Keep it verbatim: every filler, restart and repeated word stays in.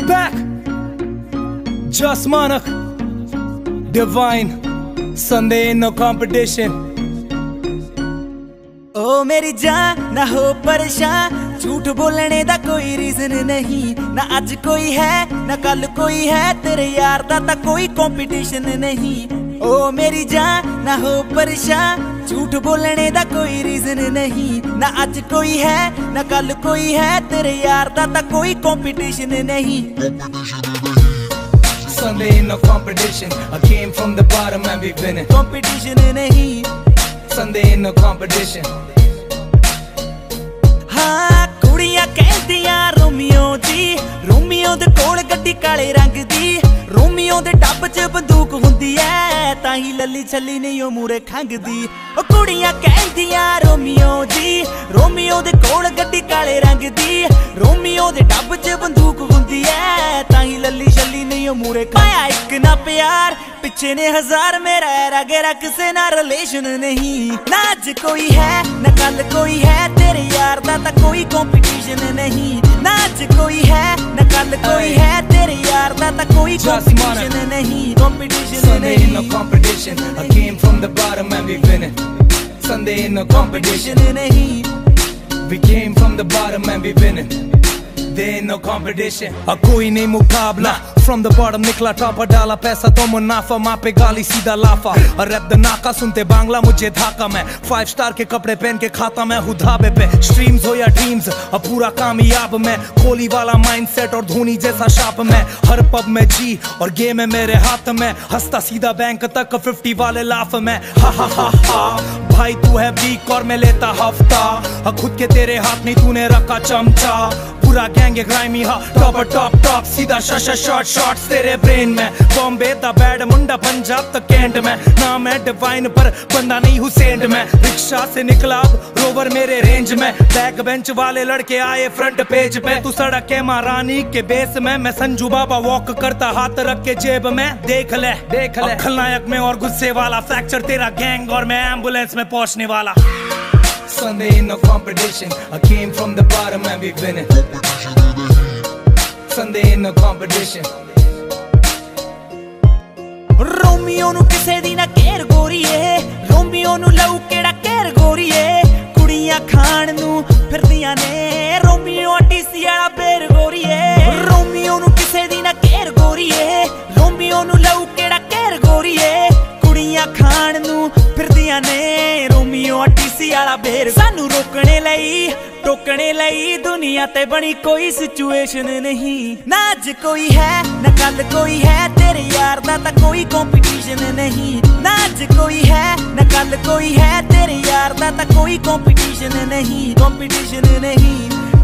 We back, Jass Manak, divine, Sunday no competition. ओ मेरी जान ना हो परेशान, झूठ बोलने दा कोई रीजन नहीं। ना आज कोई है ना कल कोई है, तेरे यार दा ता कोई कंपटीशन नहीं। ओ मेरी जान ना हो परेशान, झूठ बोलने दा कोई रीजन नहीं। ना आज कोई है ना कल कोई है, तेरे यार दा ता कोई कंपटीशन नहीं। Sunday ain't no competition, I came from the bottom and we winning. Competition नहीं, Sunday ain't no competition. हाँ कुड़ियाँ कहदियाँ रोमियो जी, रोमियो दे कोल गड्डी काले रंग दी, रोमियो दे टप च बंदूक हुंदी ऐ, ताही लल्ली छल्ली ने ओ मूरे खंग दी। ओ कुड़ियाँ कहदियाँ रोमियो जी, रोमियो दे कोल गड्डी काले रंग दी, रोमियो दे टप च बंदूक हुंदी ऐ, ताही लल्ली छल्ली ने ओ मूरे पाया इक ना प्यार, पिछे ने हजार। मेरा आगे रख से ना रिलेशन नहीं। ना आज कोई है ना कल कोई है, तेरे यार दा ता कोई कंपटीशन नहीं। ना आज कोई है ना कल कोई है, तेरे यार दा ता कोई कंपटीशन नहीं। Competition Sunday ain't no competition, I came from the bottom and we winning. Sunday ain't no competition नहीं, we came from the bottom and we winning. There ain't no competition, a कोई नहीं मुकाबला। From the bottom निकला topper, डाला पैसा तो मुनाफा, माँ पे गाली सीधा लाफा। रैप द नाका सुनते बांग्ला मुझे धाका, मैं फाइव स्टार के कपड़े पहन के खाता मैं हूँ धाबे पे। स्ट्रीम्स हो या ड्रीम्स अब पूरा कामयाब मैं, कोहली वाला माइंडसेट और धोनी जैसा शार्प मैं। हर पब में जी और गेम है मेरे हाथ में, हंसता सीधा बैंक तक फिफ्टी वाले लाफ में। हा हा हा हा भाई तू है वीक और मैं लेता हफ्ता, खुद के तेरे हाथ नहीं तूने रखा चमचा। पूरा गैंग ग्राइमी हा टॉपर टॉप टॉप, सीधा शशा शॉट शॉट्स तेरे ब्रेन में। बॉम्बे दा बैड मुंडा पंजाब तक कैंट में, नाम है डिवाइन पर बंदा नहीं हूँ सेंट में। रिक्शा से निकला रोवर मेरे रेंज में, बैक बेंच वाले लड़के आए फ्रंट पेज पे। तू सड़क के महारानी के बेस में, मैं संजू बाबा वॉक करता हाथ रख के जेब में। देख ले देख ले खलनायक में और गुस्से वाला, फ्रैक्चर तेरा गैंग और मैं एम्बुलेंस में पहुँचने वाला। Sunday ain't no competition, I came from the bottom and we winning. Sunday ain't no competition. Romeo nu kise di na care gori hai, Romeo nu love keda care gori hai, kudiyan khan nu firdiyan ne, Romeo tisi ala ber gori hai, Romeo nu kise di na care gori hai, Romeo nu love keda care gori hai, kudiyan khan nu firdiyan ne, Romeo सानू रोकने लई टोकने लई, दुनिया ते बनी कोई situation नहीं। ना आज कोई है ना कल कोई है, तेरे यार दा ता कोई कंपटीशन नहीं। ना आज कोई है ना कल कोई है, तेरे यार दा ता कोई कंपटीशन नहीं। कंपटीशन नहीं।